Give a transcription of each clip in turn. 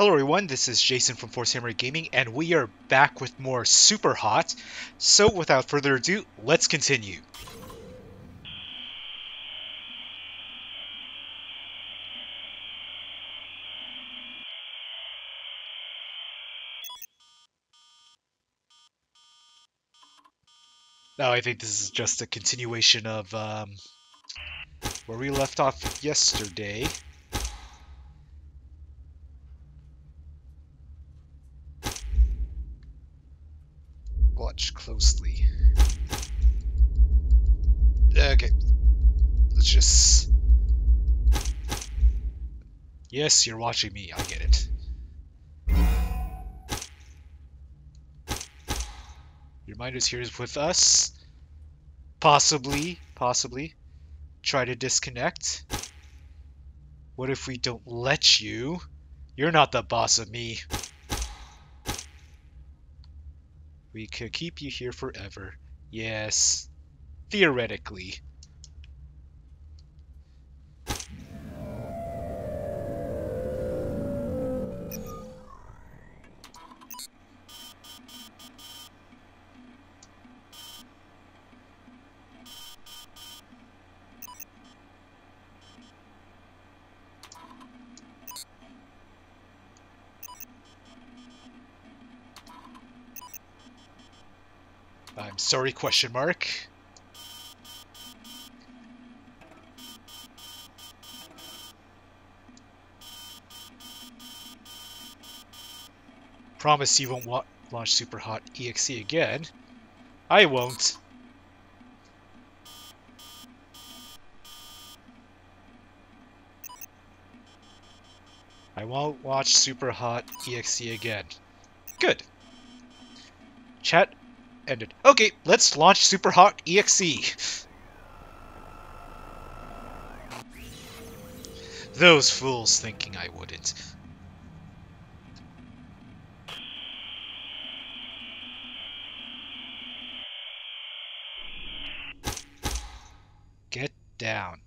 Hello everyone, this is Jason from Force Hammer Gaming, and we are back with more Super Hot. So without further ado, let's continue. Now I think this is just a continuation of where we left off yesterday. Watch closely. Okay. Let's just... Yes, you're watching me. I get it. Your mind is here with us. Possibly. Try to disconnect. What if we don't let you? You're not the boss of me. We could keep you here forever. Yes. Theoretically. I'm sorry, question mark. Promise you won't launch Super Hot EXE again. I won't. I won't watch Super Hot EXE again. Good. Chat ended. Okay, let's launch Super Hot EXE. Those fools thinking I wouldn't. Get down.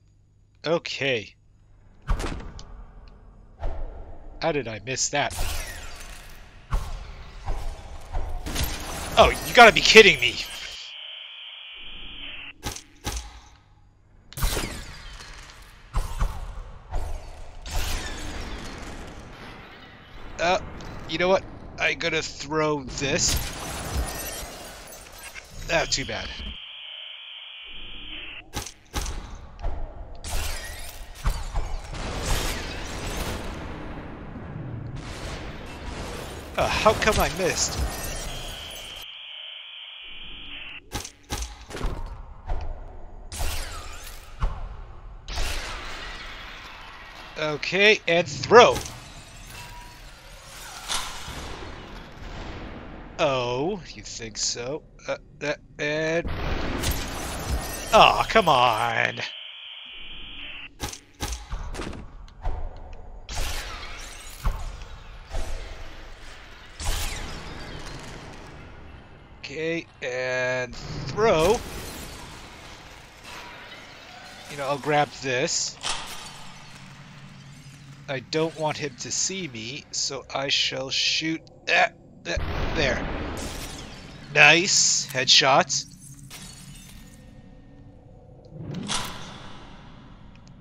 Okay. How did I miss that? Oh, you gotta be kidding me! You know what? I'm gonna throw this. Ah, too bad. How come I missed? Okay, and throw! Oh, you think so? And... Aw, oh, come on! Okay, and throw! You know, I'll grab this. I don't want him to see me, so I shall shoot there. Nice headshot.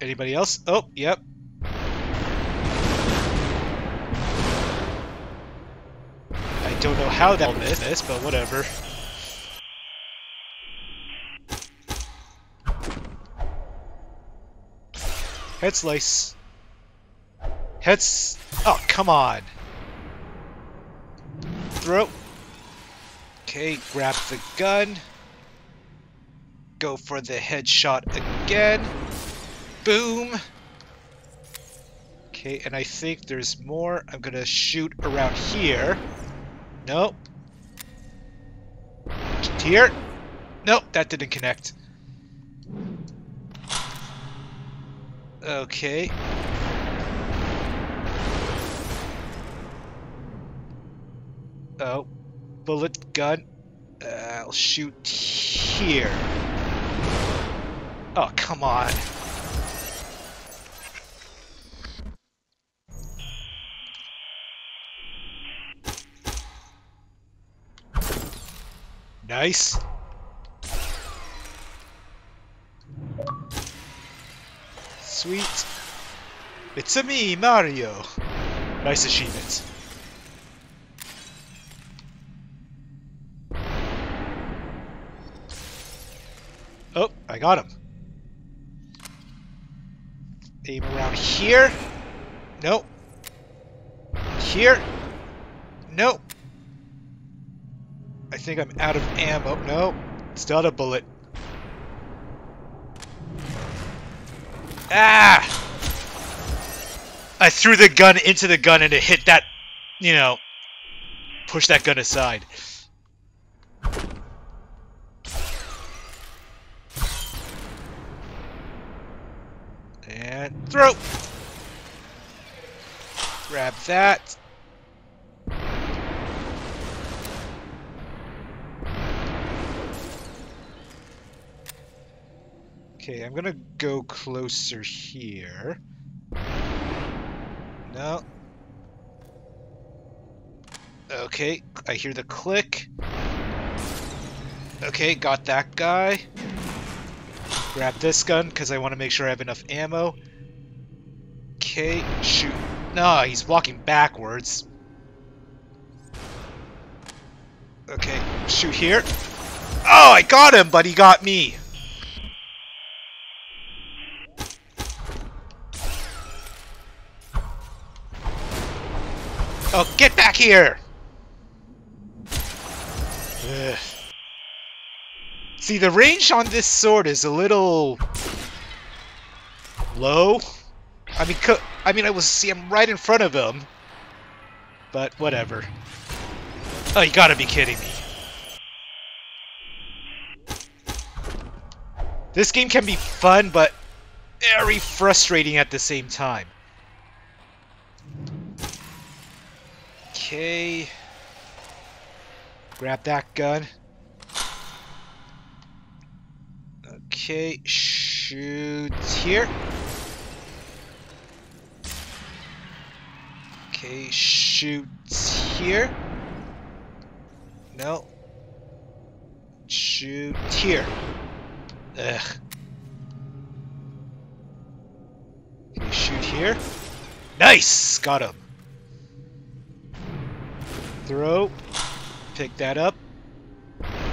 Anybody else? Oh, yep. I don't know how that missed this, but whatever. Head slice. Heads. Oh, come on. Throw. Okay, grab the gun. Go for the headshot again. Boom. Okay, and I think there's more. I'm gonna shoot around here. Nope. Here. Nope, that didn't connect. Okay. Oh, bullet gun. I'll shoot here. Oh, come on. Nice. Sweet. It's-a me, Mario. Nice achievement. Oh, I got him. Aim around here. No. Here. No. I think I'm out of ammo. No. It's not a bullet. Ah! I threw the gun into the gun and it hit that, you know, push that gun aside. And throw! Grab that. Okay, I'm gonna go closer here. No. Okay, I hear the click. Okay, got that guy. Grab this gun, because I want to make sure I have enough ammo. Okay, shoot. No, he's walking backwards. Okay, shoot here. Oh, I got him, but he got me. Oh, get back here! Ugh. See, the range on this sword is a little low. I mean, I will see him right in front of him, but whatever. Oh, you gotta be kidding me! This game can be fun, but very frustrating at the same time. Okay, grab that gun. Okay, shoot here. Okay, shoot here. No. Shoot here. Ugh. Okay, shoot here. Nice! Got him. Throw, pick that up,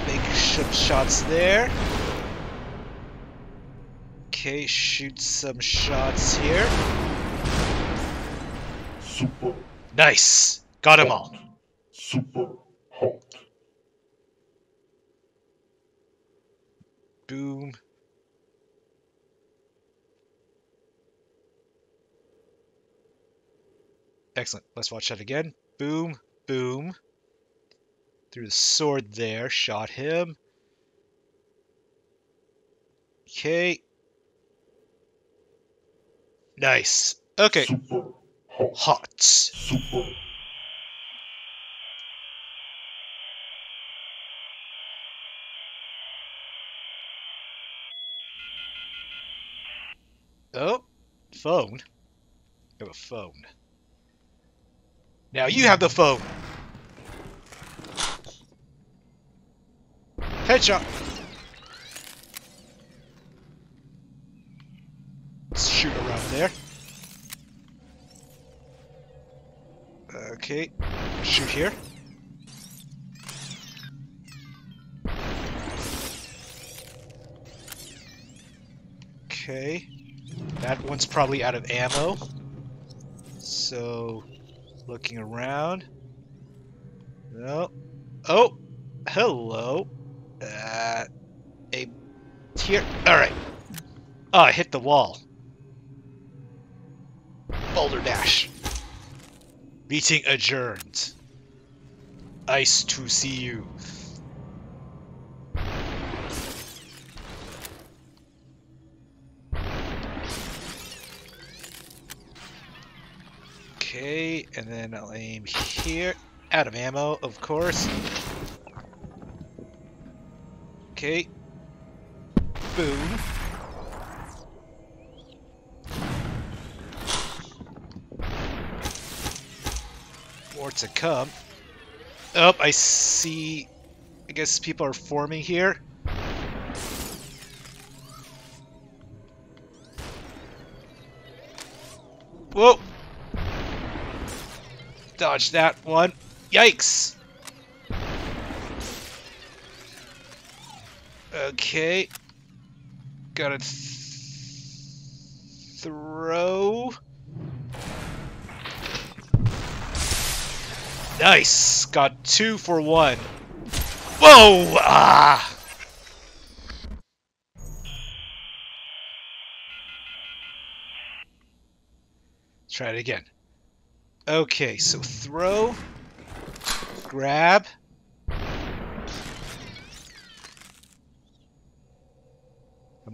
make some shots there. Okay, shoot some shots here. Super. Nice, got him all. Super hot. Boom. Excellent. Let's watch that again. Boom. Boom. Threw the sword there. Shot him. Okay. Nice. Okay. Super hot. Super. Oh. Phone. I have a phone. Now you have the phone. Headshot. Let's shoot around there. Okay, shoot here. Okay, that one's probably out of ammo. So, looking around. No. Oh, hello. Here. Alright. Oh, I hit the wall. Boulder dash. Meeting adjourned. Nice to see you. Okay, and then I'll aim here. Out of ammo, of course. Okay. Boom. More to come. Oh, I see I guess people are forming here. Whoa! Dodge that one. Yikes! Okay. Gotta throw. Nice! Got 2 for 1. Whoa! Ah! Try it again. Okay, so throw, grab, come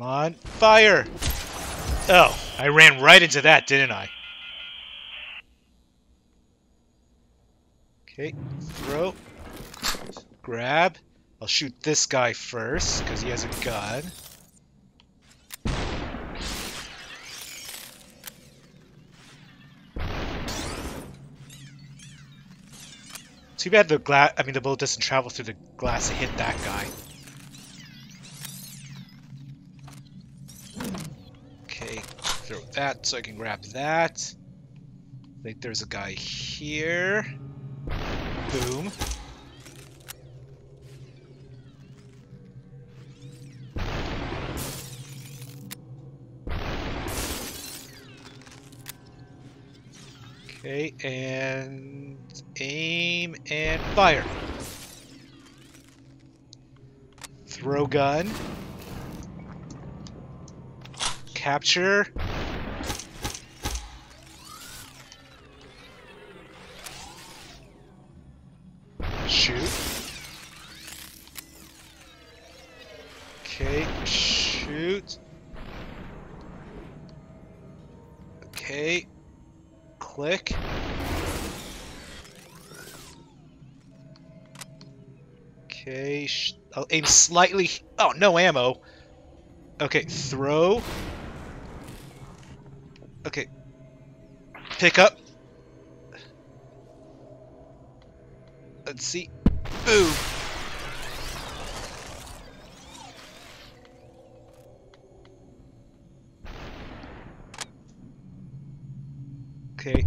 on, fire! Oh, I ran right into that, didn't I? Okay, throw, grab. I'll shoot this guy first, because he has a gun. Too bad the glass, I mean the bullet doesn't travel through the glass to hit that guy. Okay, throw that so I can grab that. I think there's a guy here. Boom. Okay, and aim and fire. Throw gun. Capture. Shoot. Okay, shoot. Okay. Click. Okay, I'll aim slightly. Oh, no ammo. Okay, throw. Okay, pick up. Let's see. Boom. Okay.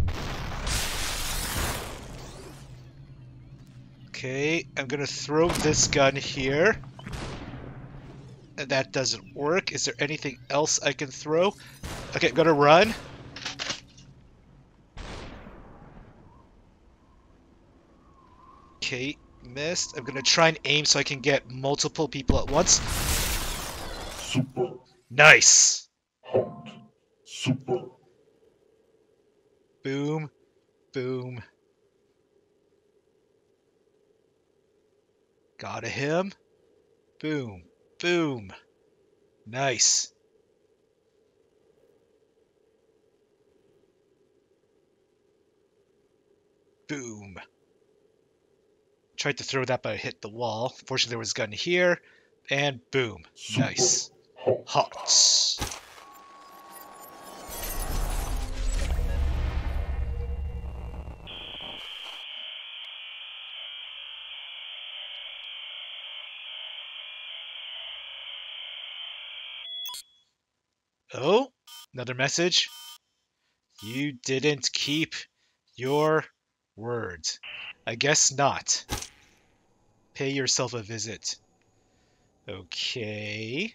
Okay, I'm gonna throw this gun here. And that doesn't work. Is there anything else I can throw? Okay, I'm gonna run. Okay, missed. I'm gonna try and aim so I can get multiple people at once. Super. Nice. Hot. Super. Boom, boom. Got him. Boom, boom. Nice. Boom. Tried to throw that, but I hit the wall. Fortunately, there was a gun here. And boom. Super. Nice. Hot. Oh, another message. You didn't keep your word. I guess not. Pay yourself a visit. Okay.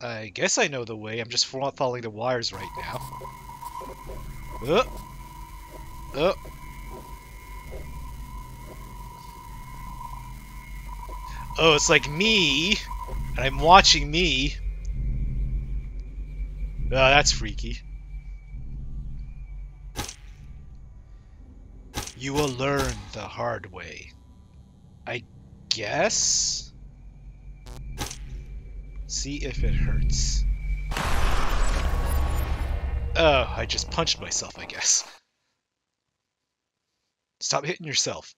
I guess I know the way. I'm just following the wires right now. Oh. Oh. Oh, it's like me, and I'm watching me. Oh, that's freaky. You will learn the hard way. I guess? See if it hurts. Oh, I just punched myself, I guess. Stop hitting yourself.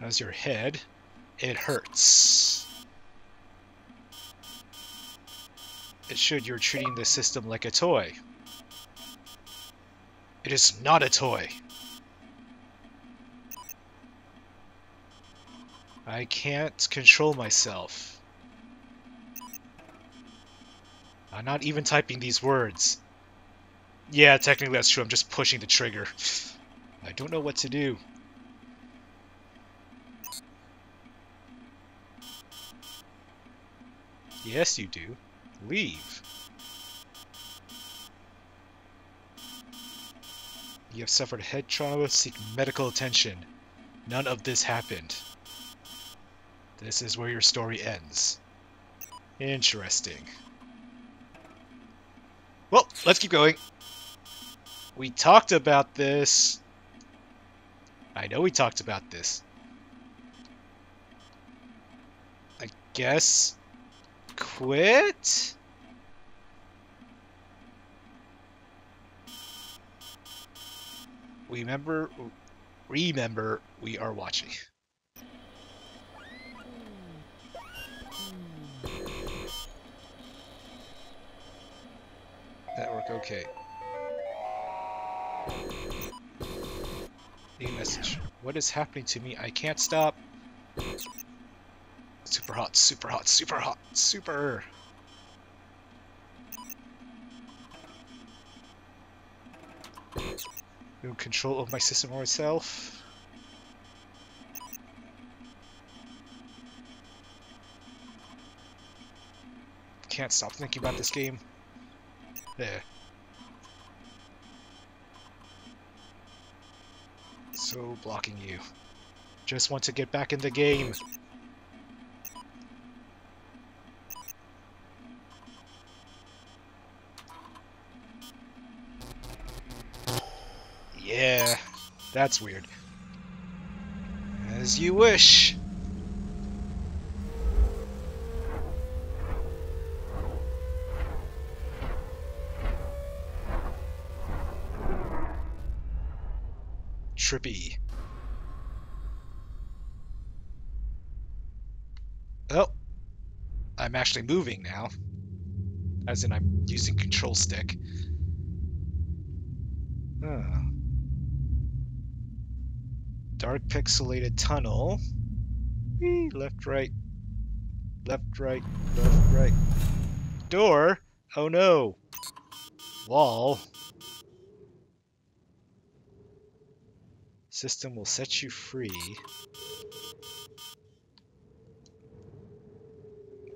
How's your head? It hurts. It should. You're treating the system like a toy. It is not a toy. I can't control myself. I'm not even typing these words. Yeah, technically that's true. I'm just pushing the trigger. I don't know what to do. Yes, you do. Leave. You have suffered head trauma. Seek medical attention. None of this happened. This is where your story ends. Interesting. Well, let's keep going. We talked about this. I know we talked about this. I guess... quit? Remember, we are watching. Network, okay. New message. What is happening to me? I can't stop. Super hot, super hot, super hot, super! No control of my system or myself. Can't stop thinking about this game. There. So blocking you. Just want to get back in the game. Yeah, that's weird. As you wish. Trippy. Oh, I'm actually moving now. As in, I'm using control stick. Huh. Dark pixelated tunnel. Whee, left, right. Left, right. Left, right. Door? Oh no. Wall. System will set you free.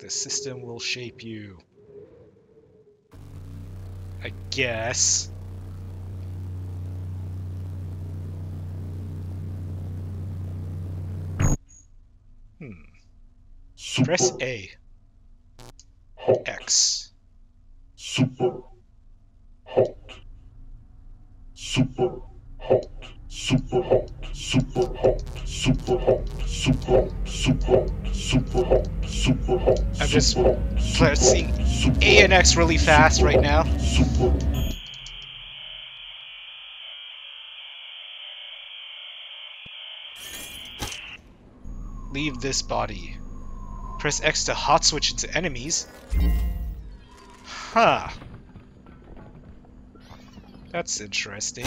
The system will shape you. I guess. Press A. X. Super. Hot. Super. Hot. Super. Hot. Super. Hot. Super. Hot. Super. Hot. Super. Super. Hot. Super. Hot. I'm just pressing A and X really fast right now. Leave this body. Press X to hot switch into enemies. Huh. That's interesting.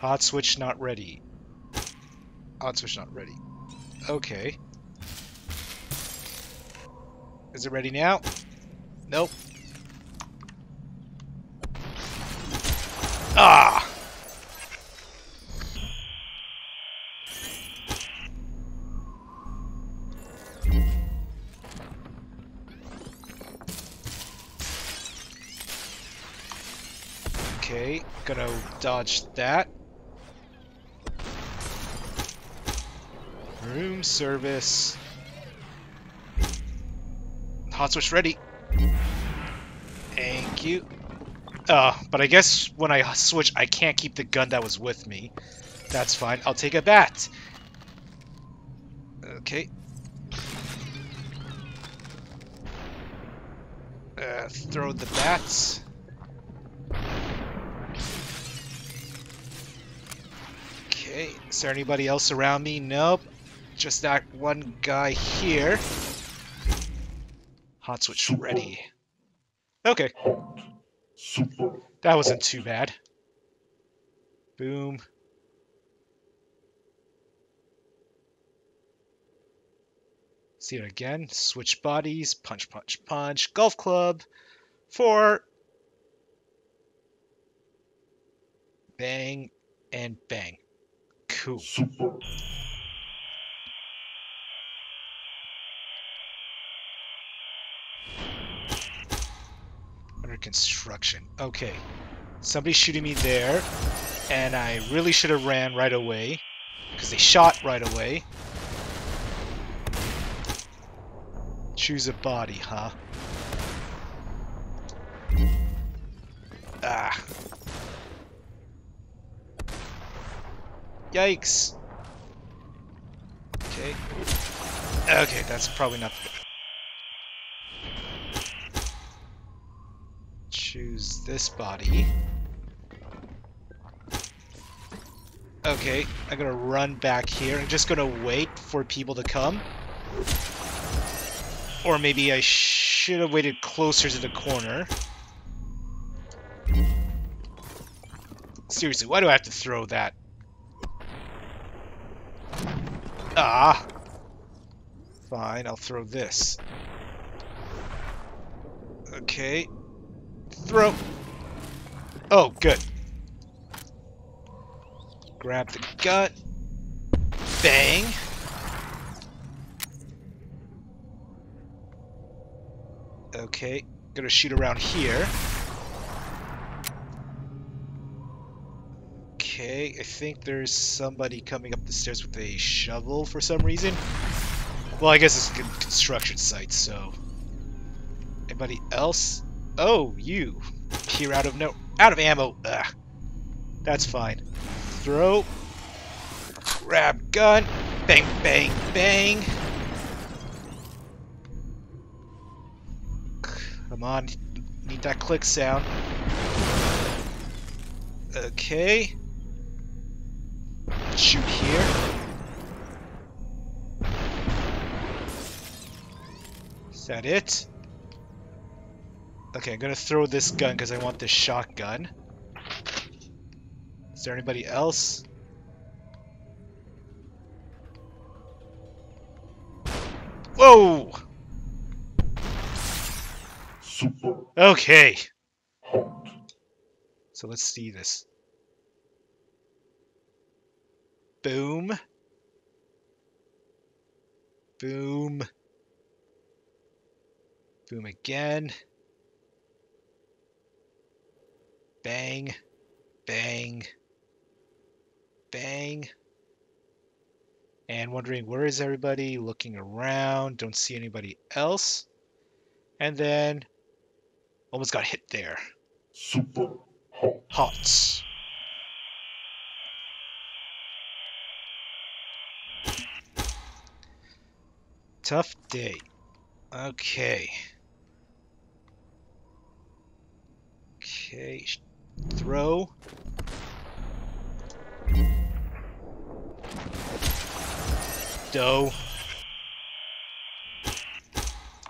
Hot switch not ready. Hot switch not ready. Okay. Is it ready now? Nope. Ah! Okay, gonna dodge that. Room service. Hot switch ready. Thank you. But I guess when I switch, I can't keep the gun that was with me. That's fine. I'll take a bat. Okay. Throw the bats. Is there anybody else around me? Nope. just that one guy here. Hot switch ready. Okay. That wasn't too bad. Boom. See it again. Switch bodies. Punch, punch, punch. Golf club. Four. Bang and bang. Cool. Under construction. Okay. Somebody's shooting me there. And I really should have ran right away. Because they shot right away. Choose a body, huh? Ah. Yikes. Okay. Okay, that's probably not good. Choose this body. Okay, I'm gonna run back here. I'm just gonna wait for people to come. Or maybe I should have waited closer to the corner. Seriously, why do I have to throw that? Ah! Fine, I'll throw this. Okay. Throw! Oh, good. Grab the gut. Bang! Okay, gonna shoot around here. Okay, I think there's somebody coming up the stairs with a shovel for some reason. Well, I guess it's a construction site, so... Anybody else? Oh, you! Here out of ammo! Ugh. That's fine. Throw. Grab gun. Bang, bang, bang! Come on, need that click sound. Okay. Shoot here. Is that it? Okay, I'm gonna throw this gun because I want this shotgun. Is there anybody else? Whoa! Okay. So let's see this. Boom. Boom. Boom again. Bang. Bang. Bang. And wondering where is everybody? Looking around. Don't see anybody else. And then... Almost got hit there. Super Hot. Tough day. Okay. Okay. Throw. Dough.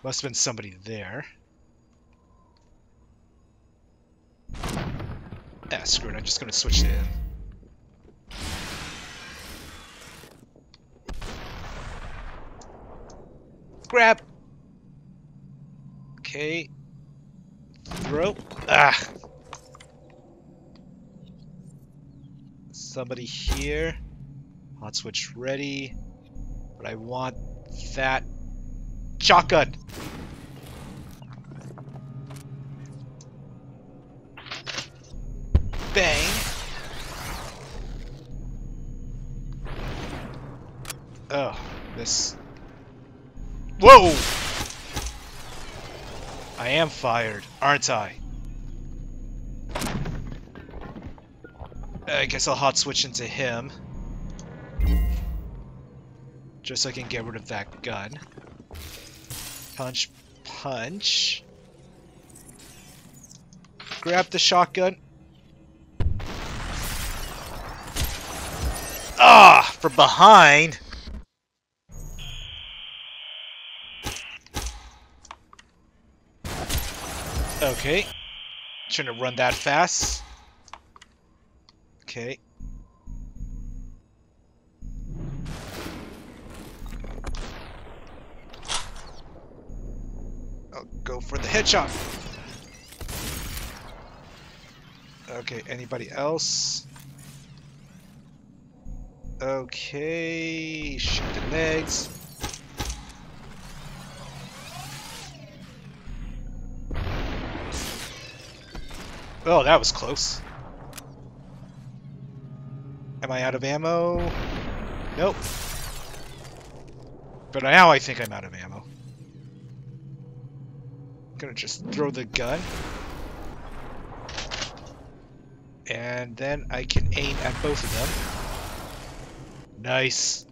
Must have been somebody there. Ah, screw it, I'm just gonna switch to him. Grab! Okay. Throw. Ah! Somebody here. Hot switch ready. But I want that shotgun! Bang. Oh, this. Whoa! I am fired, aren't I? I guess I'll hot switch into him. Just so I can get rid of that gun. Punch, punch. Grab the shotgun. Ah, from behind. Okay. Shouldn't have run that fast. Okay. I'll go for the headshot. Okay, anybody else? Okay, shoot the legs. Oh, that was close. Am I out of ammo? Nope. But now I think I'm out of ammo. I'm gonna just throw the gun. And then I can aim at both of them. Nice.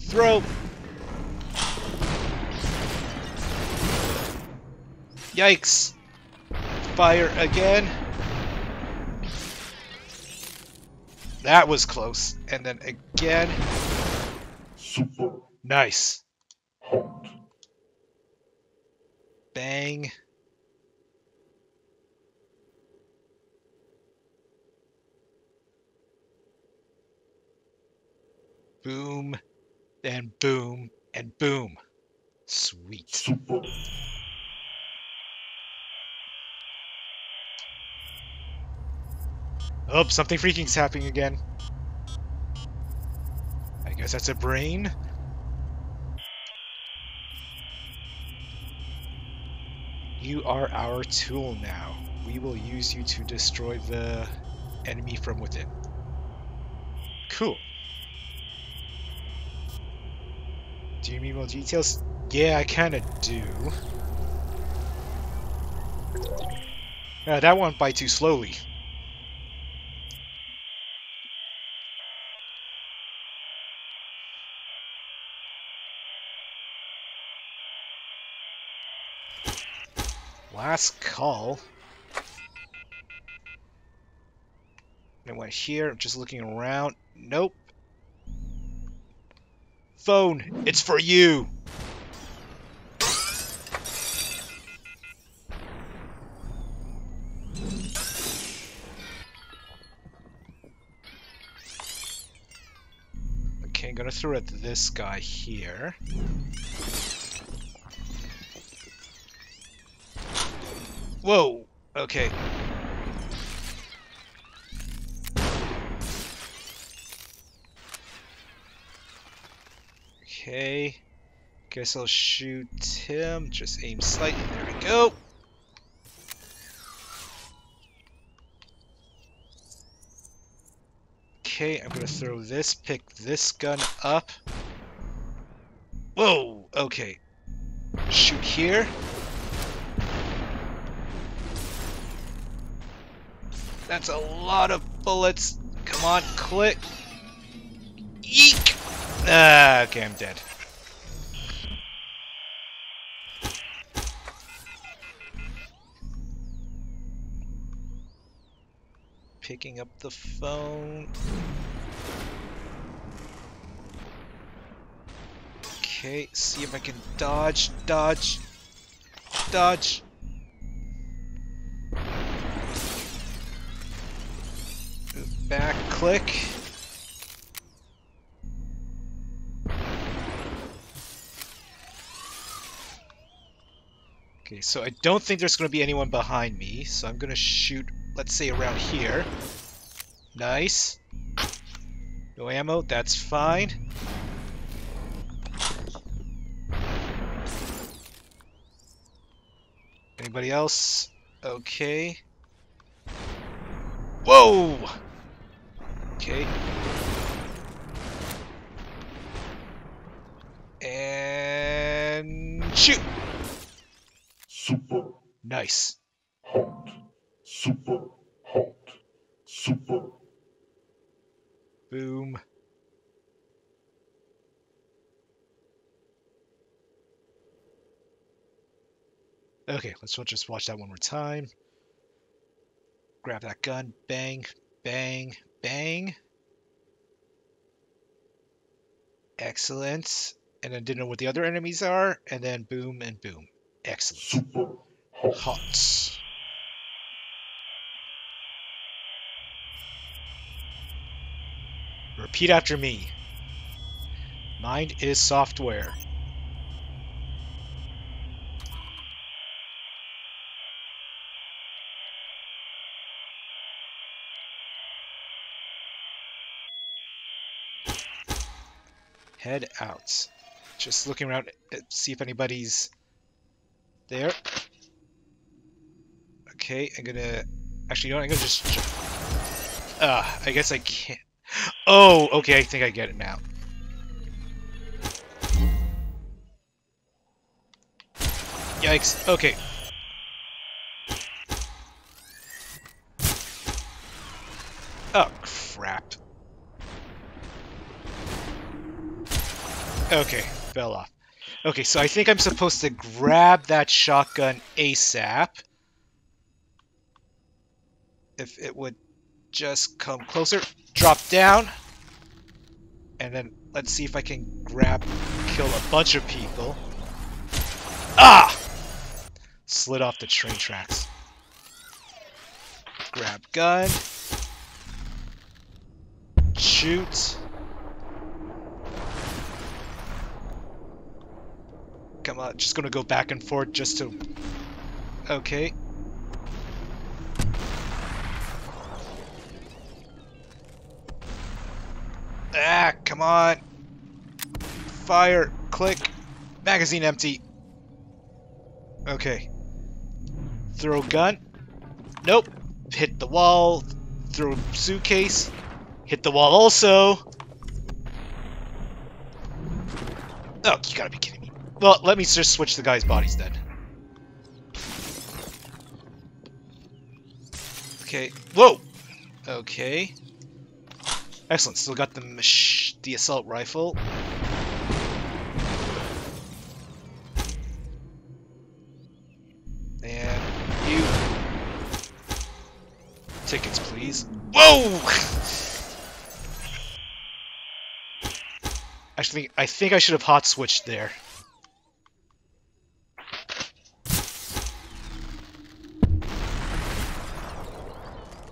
Throw. Yikes. Fire again. That was close. And then again. Super. Nice. Hot. Bang. Boom, then boom, and boom. Sweet. Super. Oh, something freaking's happening again. I guess that's a brain. You are our tool now. We will use you to destroy the enemy from within. Cool. Do you need more details? Yeah, I kinda do. That went by too slowly. Last call. I went here, just looking around. Nope. Phone, it's for you! Okay, I'm gonna throw at this guy here. Whoa! Okay. Okay, guess I'll shoot him. Just aim slightly. There we go. Okay, I'm gonna throw this. Pick this gun up. Whoa! Okay. Shoot here. That's a lot of bullets. Come on, click. Eek! Okay, I'm dead. Picking up the phone. Okay, see if I can dodge, dodge, dodge. Back click. Okay, so I don't think there's going to be anyone behind me, so I'm going to shoot, let's say, around here. Nice. No ammo, that's fine. Anybody else? Okay. Whoa! Okay. And shoot! Super. Nice. Hot. Super. Hot. Super. Boom. Okay, let's just watch that one more time. Grab that gun. Bang. Bang. Bang. Excellent. And then didn't know what the other enemies are. And then boom and boom. Excellent. Super. Hot. Repeat after me. Mind is software. Head out. Just looking around to see if anybody's there. Okay, I'm gonna... Actually, you know what? I'm gonna just... I guess I can't... Oh, okay, I think I get it now. Yikes, okay. Oh, crap. Okay, fell off. Okay, so I think I'm supposed to grab that shotgun ASAP. If it would just come closer. Drop down. And then let's see if I can grab, kill a bunch of people. Ah! Slid off the train tracks. Grab gun. Shoot. Come on, just gonna go back and forth just to... Okay. Ah, come on. Fire, click. Magazine empty. Okay. Throw gun. Nope. Hit the wall. Throw suitcase. Hit the wall also. Oh, you gotta be kidding me. Well, let me just switch the guys' bodies then. Okay. Whoa! Okay. Excellent. Still got the assault rifle. And you. Tickets, please. Whoa! Actually, I think I should have hot switched there.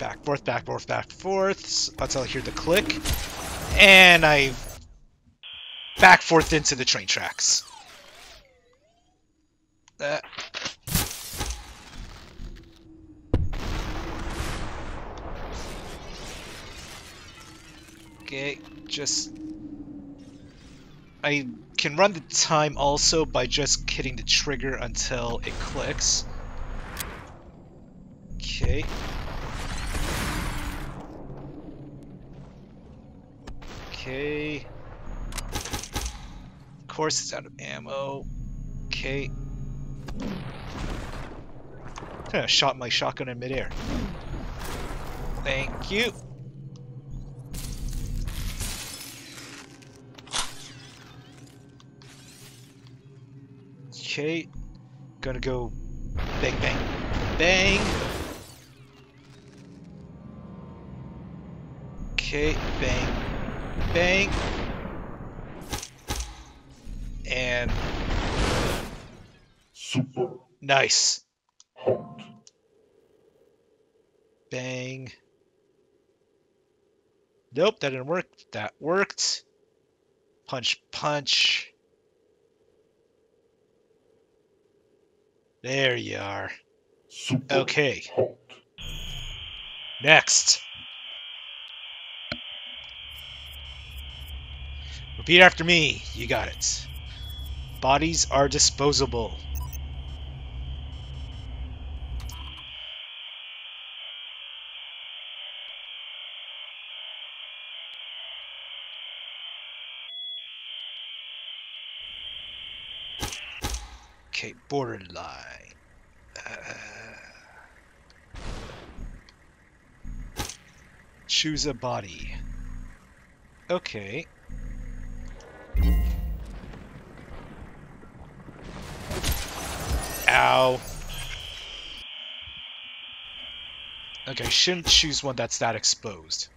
Back, forth, back, forth, back, forth. Until I hear the click. And I back, forth into the train tracks. Okay, just... I can run the time also by just hitting the trigger until it clicks. Okay. Okay. Of course it's out of ammo. Okay. Shot my shotgun in midair. Thank you. Okay. Gonna go bang, bang, bang. Okay, bang. Bang. And super nice. Hot. Bang. Nope, that didn't work. That worked. Punch, punch. There you are. Super okay. Hot. Next. Repeat after me. You got it. Bodies are disposable. Okay, borderline. Choose a body. Okay. Ow. Okay, I shouldn't choose one that's that exposed.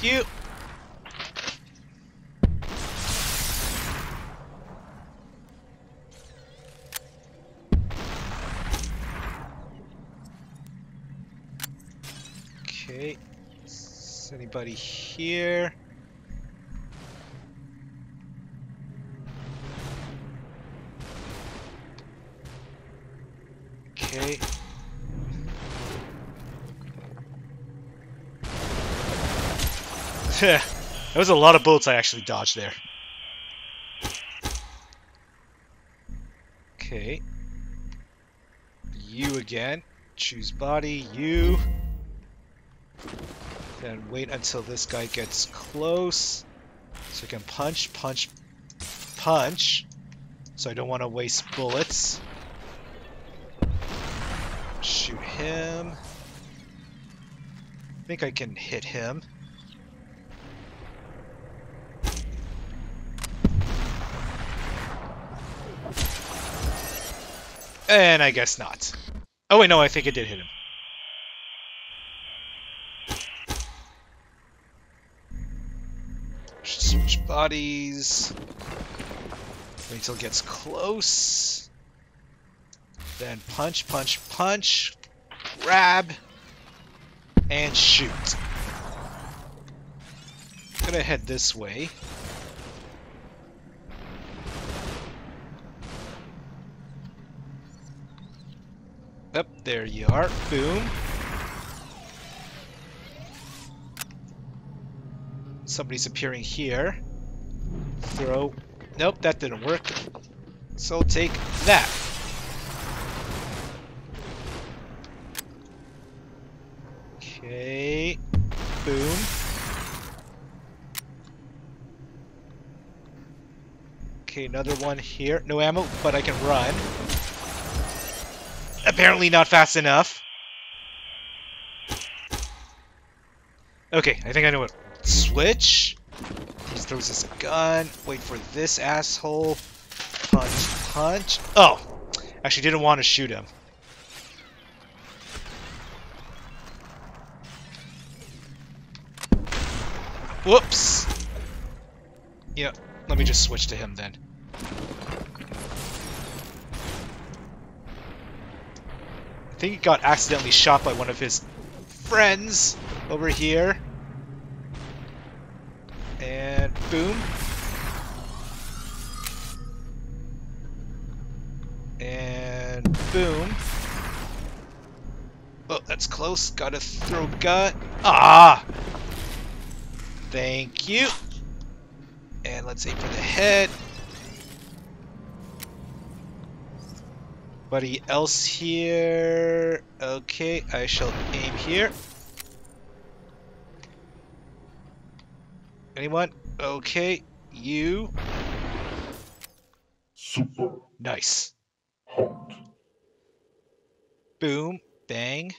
Thank you. Okay. Is anybody here? Okay. There was a lot of bullets I actually dodged there. Okay. You again. Choose body. You. Then wait until this guy gets close. So you can punch, punch, punch. So I don't want to waste bullets. Shoot him. I think I can hit him. And I guess not. Oh wait, no, I think I did hit him. Switch bodies. Wait until it gets close. Then punch, punch, punch. Grab. And shoot. I'm gonna head this way. Up there you are. Boom. Somebody's appearing here. Throw. Nope, that didn't work. So take that. Okay. Boom. Okay, another one here. No ammo, but I can run. Apparently not fast enough. Okay, I think I know it. Switch. He throws us a gun. Wait for this asshole. Punch, punch. Oh! Actually didn't want to shoot him. Whoops! Yeah, let me just switch to him then. I think he got accidentally shot by one of his friends over here. And boom. And boom. Oh, that's close. Gotta throw gun. Ah! Thank you. And let's aim for the head. Anybody else here? Okay, I shall aim here. Anyone? Okay, you. Super. Nice. Hot. Boom. Bang.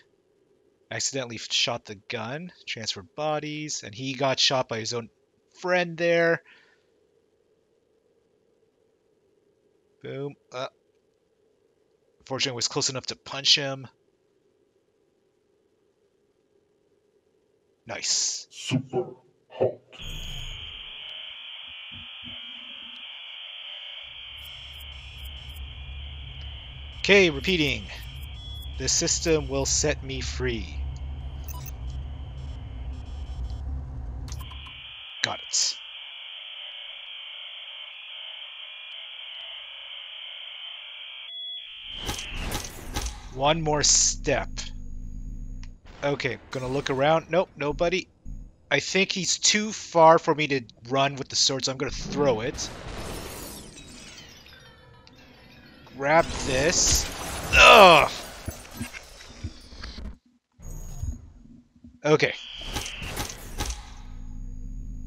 Accidentally shot the gun. Transfer bodies. And he got shot by his own friend there. Boom. Fortunately, I was close enough to punch him. Nice. Super hot. Okay, repeating. The system will set me free. Got it. One more step. Okay, gonna look around. Nope, nobody. I think he's too far for me to run with the sword, so I'm gonna throw it. Grab this. Ugh! Okay.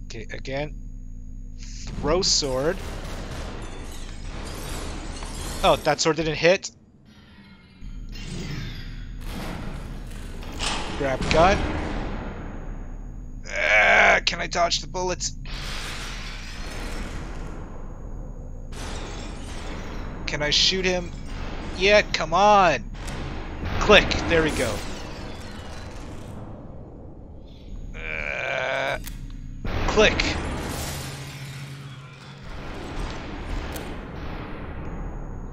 Okay, again. Throw sword. Oh, that sword didn't hit. Grab gun. Can I dodge the bullets? Can I shoot him? Yeah, come on! Click, there we go. click.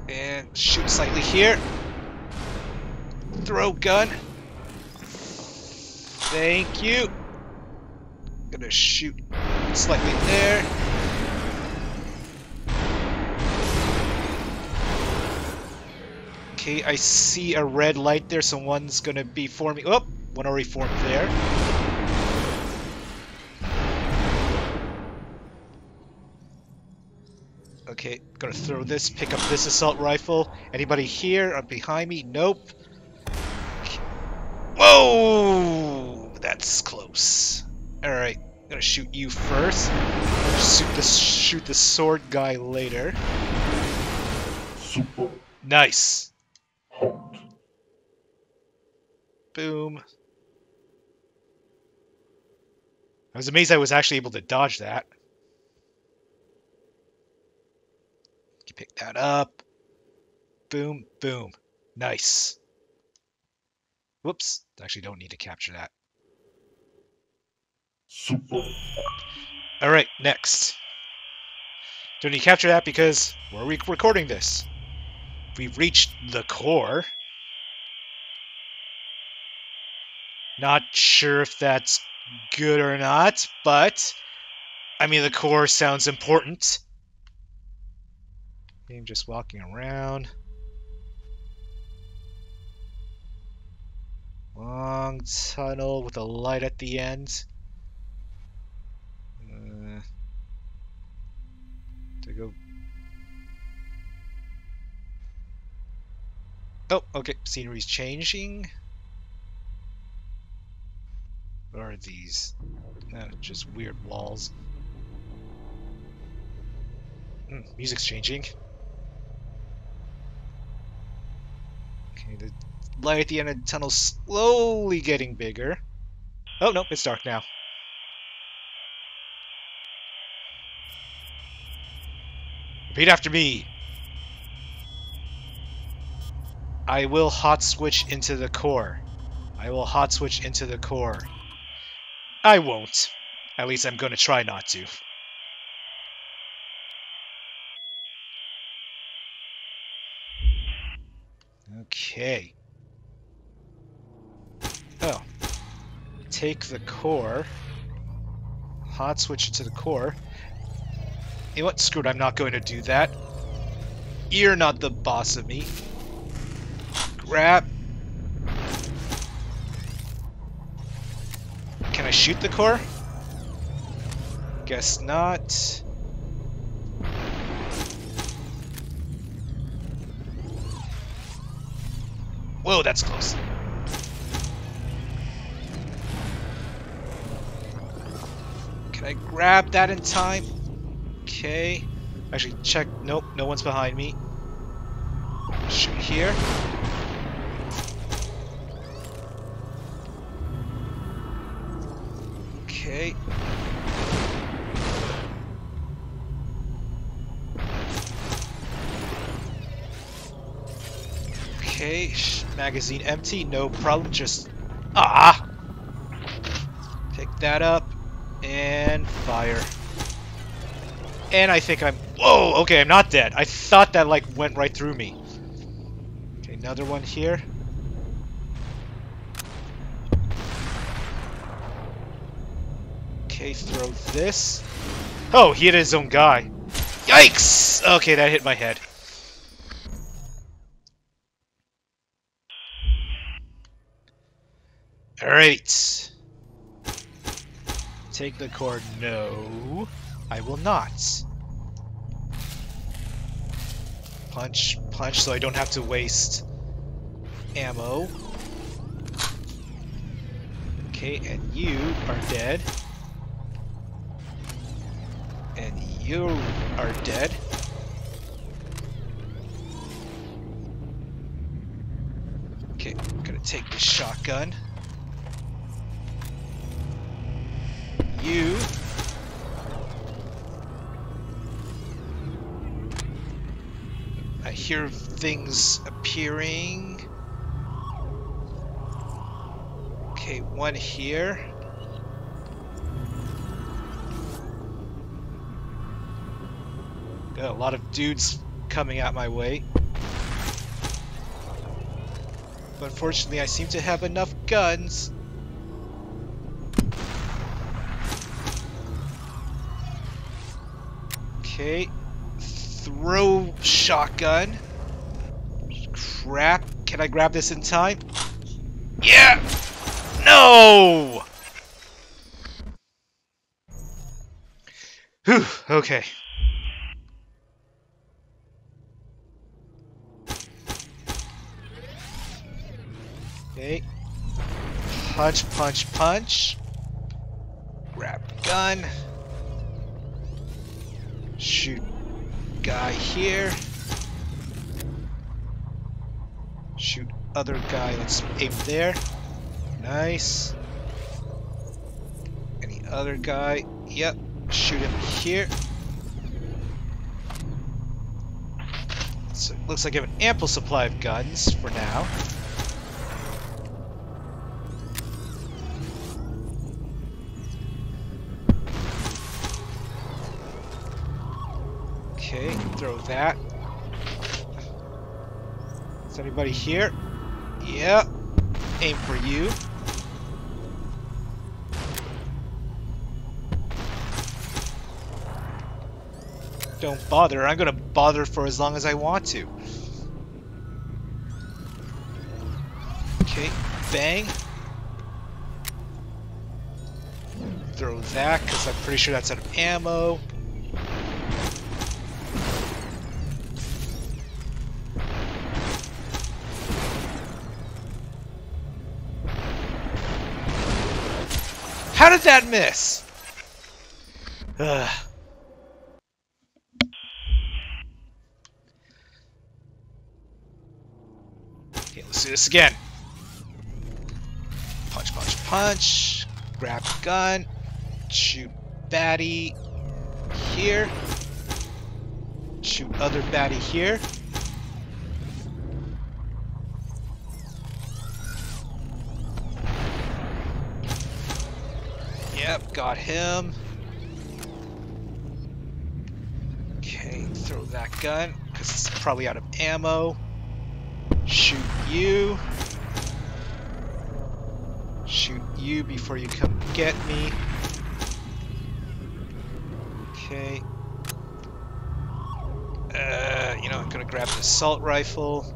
And shoot slightly here. Throw gun. Thank you. Gonna shoot slightly there. Okay, I see a red light there. Someone's gonna be forming. Oh, one already formed there. Okay, gonna throw this, pick up this assault rifle. Anybody here or behind me? Nope. Okay. Whoa! That's close. Alright, gonna shoot you first. Shoot the sword guy later. Super. Nice. Hot. Boom. I was amazed I was actually able to dodge that. Pick that up. Boom, boom. Nice. Whoops. Actually, don't need to capture that. Super. Alright, next. Don't need to capture that because we're recording this. We've reached the core. Not sure if that's good or not, but I mean, the core sounds important. I'm just walking around. Long tunnel with a light at the end. To go. Oh, okay. Scenery's changing. What are these? No, just weird walls. Music's changing. Okay, the light at the end of the tunnel's slowly getting bigger. Oh, no, it's dark now. Repeat after me. I will hot switch into the core. I will hot switch into the core. I won't. At least I'm going to try not to. Okay. Oh. Take the core. Hot switch it to the core. You know what? Screw it, I'm not going to do that. You're not the boss of me. Grab. Can I shoot the core? Guess not. Whoa, that's close. Can I grab that in time? Okay. Actually, check. Nope, no one's behind me. Shoot here. Okay. Okay, magazine empty, no problem, just... Ah! Pick that up, and fire. And I think I'm... Whoa, okay, I'm not dead. I thought that, like, went right through me. Okay, another one here. Okay, throw this. Oh, he hit his own guy. Yikes! Okay, that hit my head. Alright. Take the core. No, I will not. Punch, punch, so I don't have to waste ammo. Okay, and you are dead. And you are dead. Okay, I'm gonna take the shotgun. You. I hear things appearing. Okay, one here. Got a lot of dudes coming out my way. But unfortunately, I seem to have enough guns. Okay. Throw shotgun. Crap. Can I grab this in time? Yeah! No! Whew, okay. Okay. Punch, punch, punch. Grab gun. Shoot guy here. Shoot other guy. Let's aim there. Nice. Any other guy? Yep. Shoot him here. So it looks like I have an ample supply of guns for now. Okay, throw that. Is anybody here? Yeah. Aim for you. Don't bother. I'm gonna bother for as long as I want to. Okay, bang. Throw that, because I'm pretty sure that's out of ammo. How did that miss? Ugh. Okay, let's do this again. Punch, punch, punch. Grab gun. Shoot baddie here. Shoot other baddie here. Yep, got him. Okay, throw that gun, because it's probably out of ammo. Shoot you. Shoot you before you come get me. Okay. You know, I'm gonna grab the assault rifle.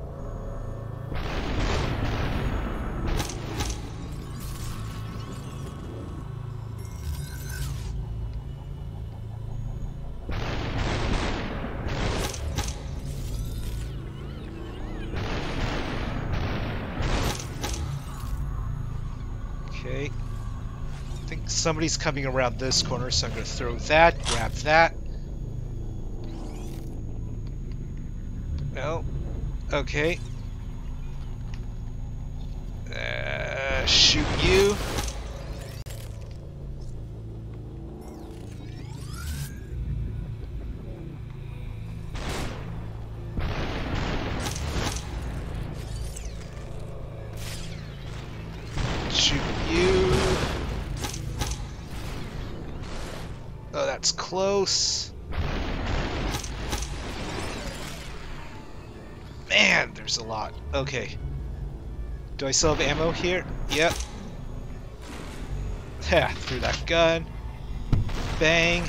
Okay, I think somebody's coming around this corner, so I'm going to throw that, grab that. No, okay. Shoot you. Oh, that's close. Man, there's a lot. Okay. Do I still have ammo here? Yep. Ha, threw that gun. Bang.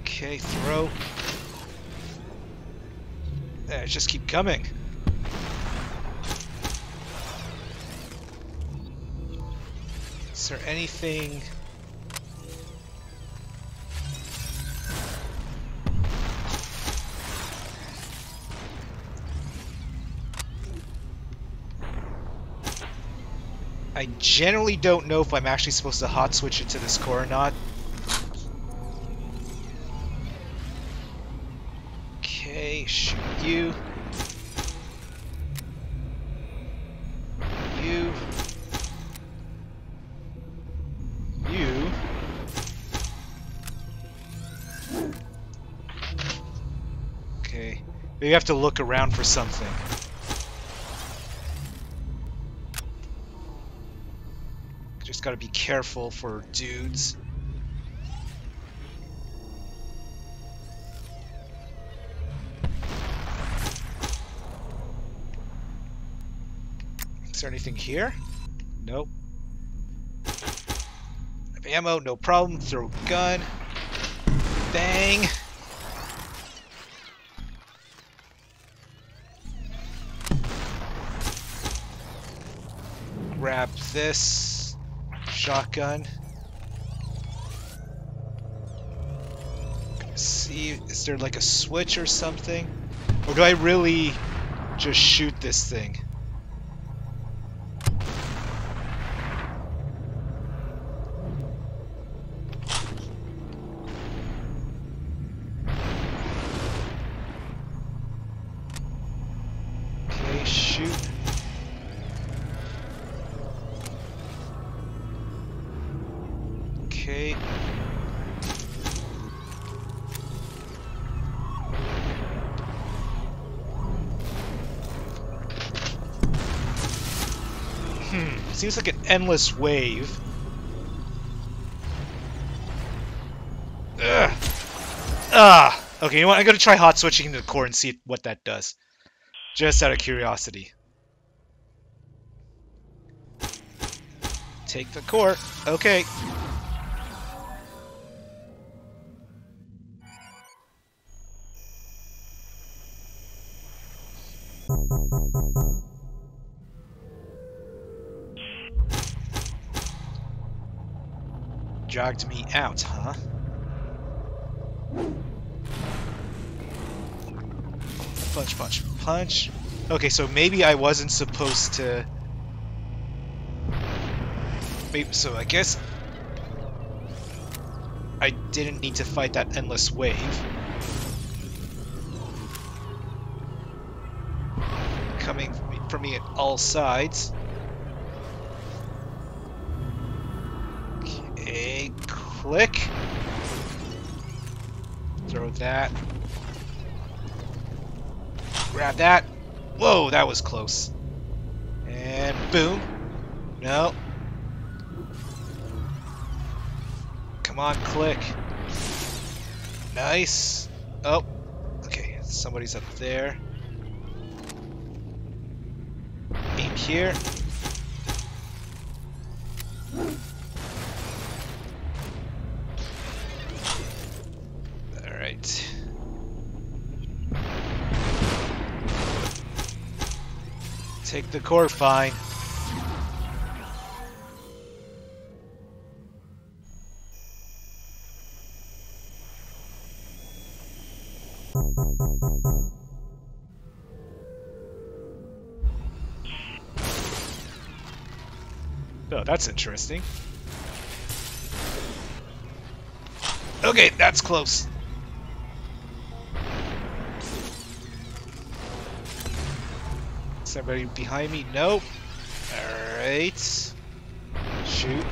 Okay, throw. Just keep coming. Is there anything? I generally don't know if I'm actually supposed to hot switch it to this core or not. Shoot you. You. Okay. Maybe I have to look around for something. just gotta be careful for dudes. Is there anything here? Nope. Ammo, no problem. Throw gun. Bang. Grab this shotgun. See, is there like a switch or something? Or do I really just shoot this thing? Seems like an endless wave. Ugh. Ah! Okay, you know what? I'm gonna try hot switching into the core and see what that does. Just out of curiosity. Take the core. Okay. Jogged me out, huh? Punch, punch, punch. Okay, so maybe I wasn't supposed to... Maybe, so I guess... I didn't need to fight that endless wave. Coming from me at all sides. Click. Throw that. Grab that. Whoa, that was close. And boom. No. Come on, click. Nice. Oh, okay. Somebody's up there. Aim here. Take the core, fine. Oh, that's interesting. Okay, that's close. Somebody behind me? Nope. Alright. Shoot.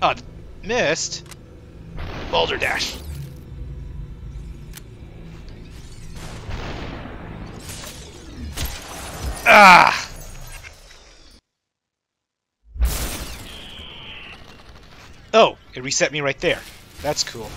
Ah, missed. Boulder dash. Ah! Oh, it reset me right there. That's cool.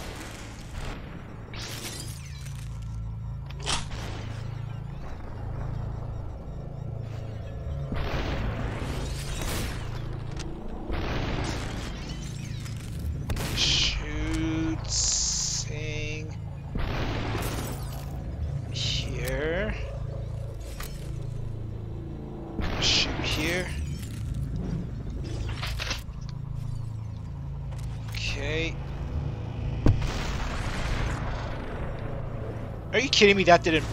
Are you kidding me? That didn't...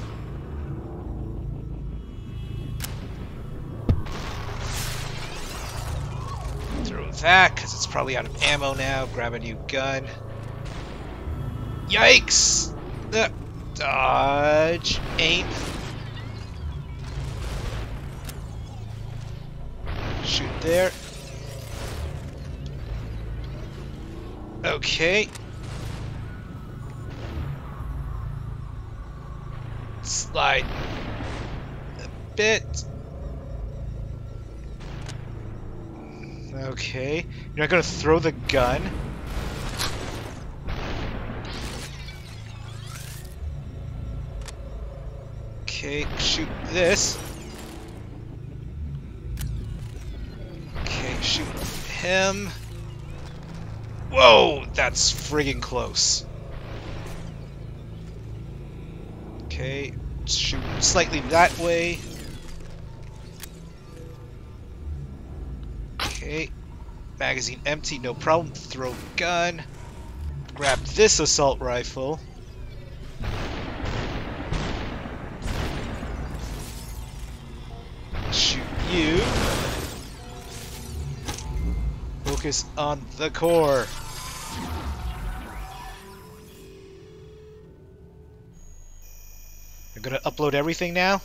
Throw that, because it's probably out of ammo now. Grab a new gun. Yikes! Dodge. Aim. Shoot there. Okay. Slide a bit. Okay. You're not gonna throw the gun? Okay, shoot this. Okay, shoot him. Whoa! That's friggin' close. Okay, shoot slightly that way. Okay, magazine empty, no problem. Throw gun. Grab this assault rifle. Shoot you. Focus on the core. I'm gonna upload everything now.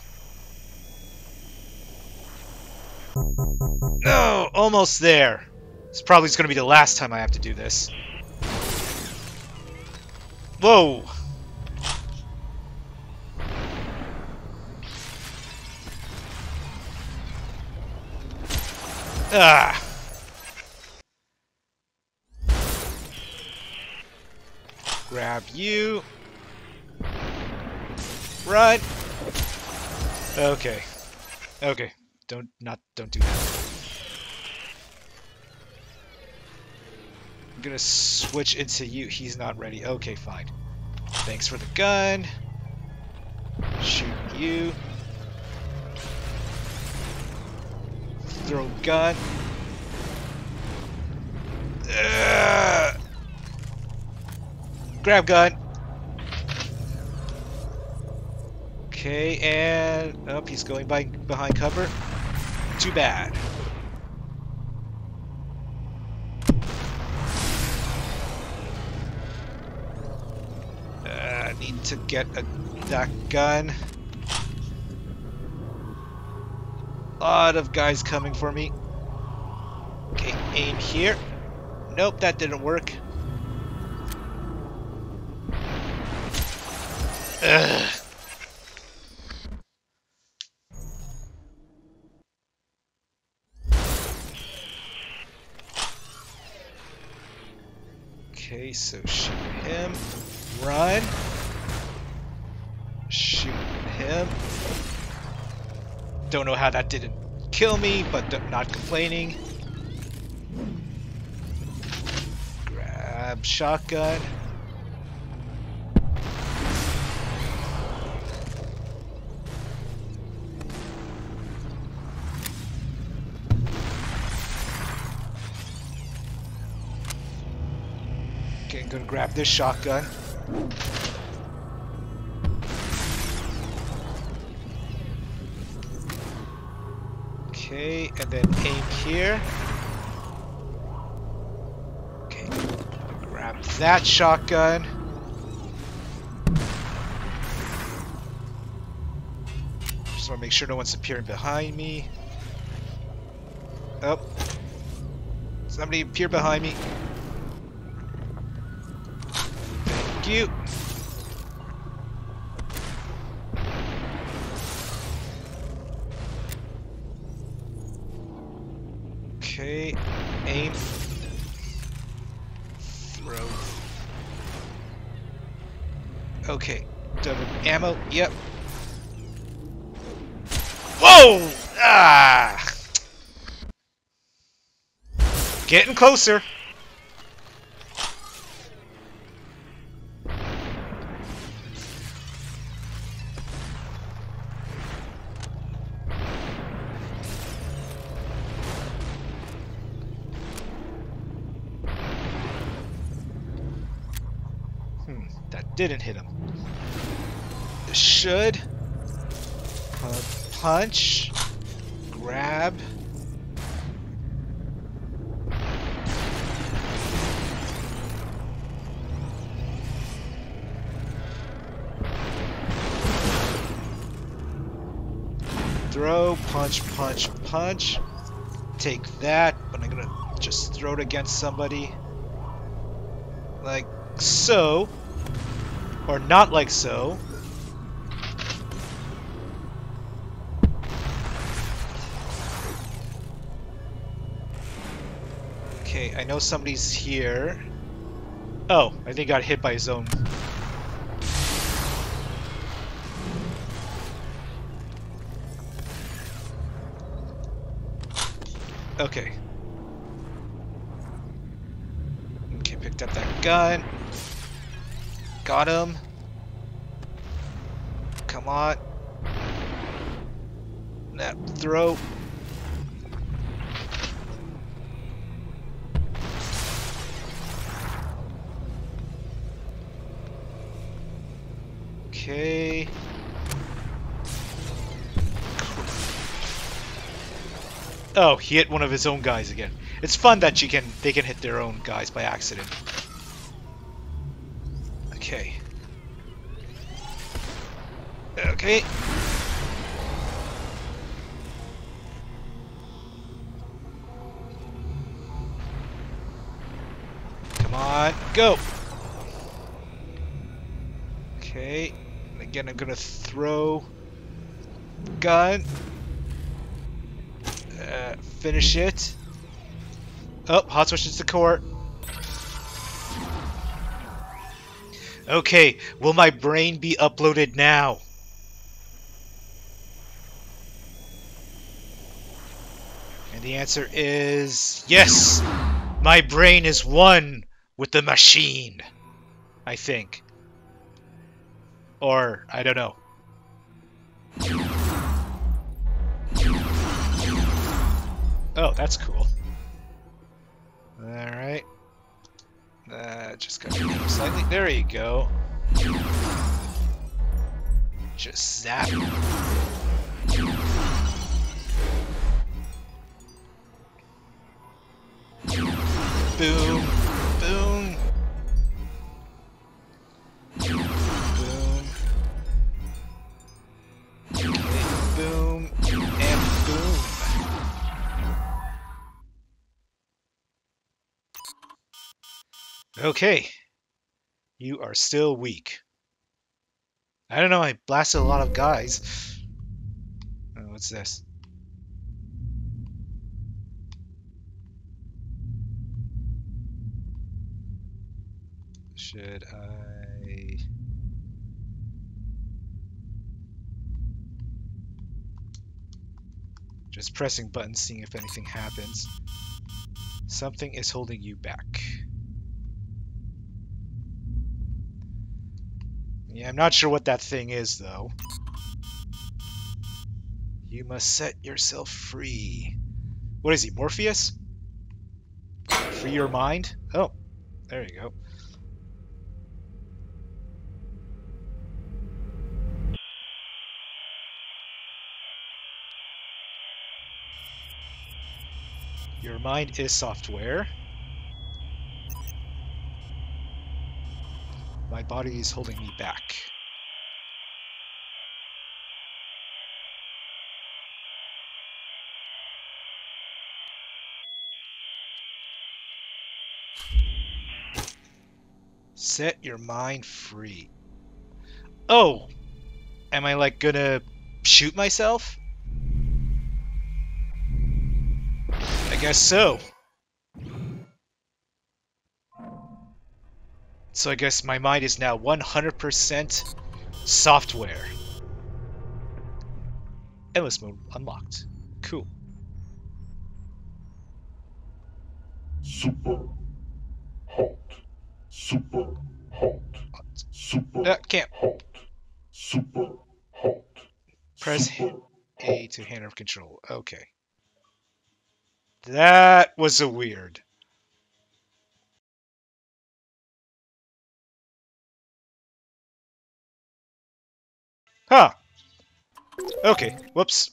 No! Almost there! This probably is gonna be the last time I have to do this. Whoa! Ah! Grab you. Right. Okay. Okay. Don't do that. I'm gonna switch into you. He's not ready. Okay, fine. Thanks for the gun. Shoot you. Throw gun. Ugh. Grab gun. Okay, and up, he's going by behind cover. Too bad. I need to get that gun. Lot of guys coming for me. Okay, aim here. Nope, that didn't work. Ugh. Okay, so shoot him, run, shoot him. Don't know how that didn't kill me, but not complaining. Grab shotgun. I'm gonna grab this shotgun. Okay, and then aim here. Okay, grab that shotgun. Just wanna make sure no one's appearing behind me. Oh, somebody appeared behind me. You. Okay, aim, throw. Okay, double ammo. Yep. Whoa! Ah! Getting closer. Didn't hit him. Should. Punch. Grab. Throw. Punch, punch, punch. Take that, but I'm gonna just throw it against somebody. Like so. Or not like so. I know somebody's here. Oh, I think he got hit by his own. Okay. Okay, picked up that gun. Got him. Come on. That throw. Okay. Oh, he hit one of his own guys again. It's fun that they can hit their own guys by accident. Okay. Okay. Come on, go. Okay. And again, I'm gonna throw gun. Finish it. Oh, hot switches to core. Okay, will my brain be uploaded now? And the answer is yes! My brain is one with the machine, I think. Or, I don't know. Oh, that's cool. Alright. Just gotta move slightly. There you go. Just zap. Boom. Boom. Boom. Okay, boom. And boom. Okay, you are still weak. I don't know, I blasted a lot of guys. Oh, what's this? Should I... Just pressing buttons, seeing if anything happens. Something is holding you back. Yeah, I'm not sure what that thing is, though. You must set yourself free. What is he, Morpheus? Free your mind? Oh, there you go. Your mind is software. My body is holding me back. Set your mind free. Oh! Am I, like, gonna shoot myself? I guess so. So I guess my mind is now 100% software. Endless mode unlocked. Cool. Super hot. Super hot. Super hot. Super hot. Press A to hand over control. Okay. That was a weird. Huh. Okay. Whoops.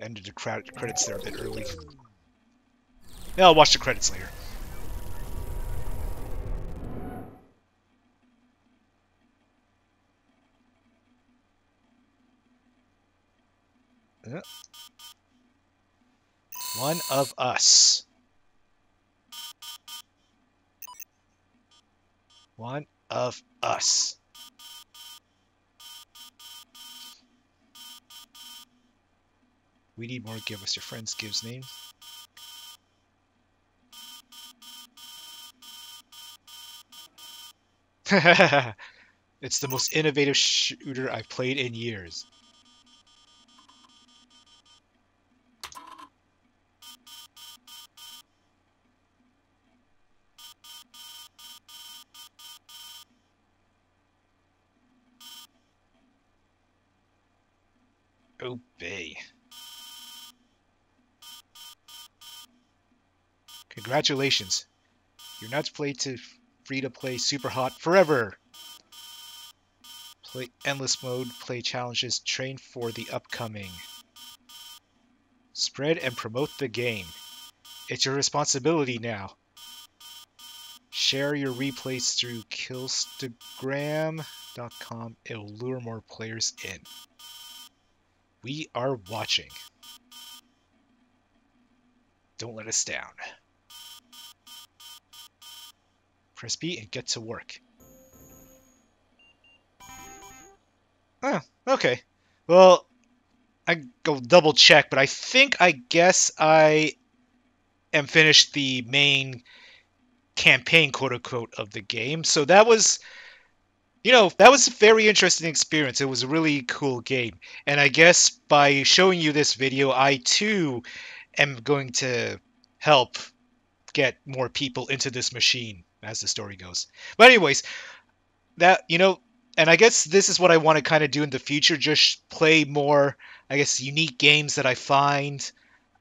Ended the credits there a bit early. Yeah, I'll watch the credits later. One of us. One of us. We need more. Give us your friend's gives name. It's the most innovative shooter I've played in years. Obey. Congratulations. You're now free to play Super Hot forever. Play endless mode, play challenges, train for the upcoming. Spread and promote the game. It's your responsibility now. Share your replays through Killstagram.com. It'll lure more players in. We are watching. Don't let us down. Press B and get to work. Oh, okay. Well, I go double check, but I guess I am finished the main campaign, quote unquote, of the game. So that was, you know, that was a very interesting experience. It was a really cool game. And I guess by showing you this video, I too am going to help get more people into this machine as the story goes. But anyways, that, you know, and I guess this is what I want to kind of do in the future, just play more, I guess, unique games that I find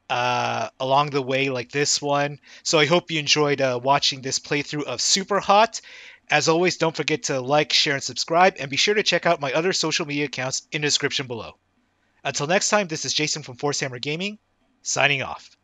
along the way, like this one. So I hope you enjoyed watching this playthrough of Super Hot. As always, don't forget to like, share, and subscribe, and be sure to check out my other social media accounts in the description below. Until next time, this is Jason from Force Hammer Gaming, signing off.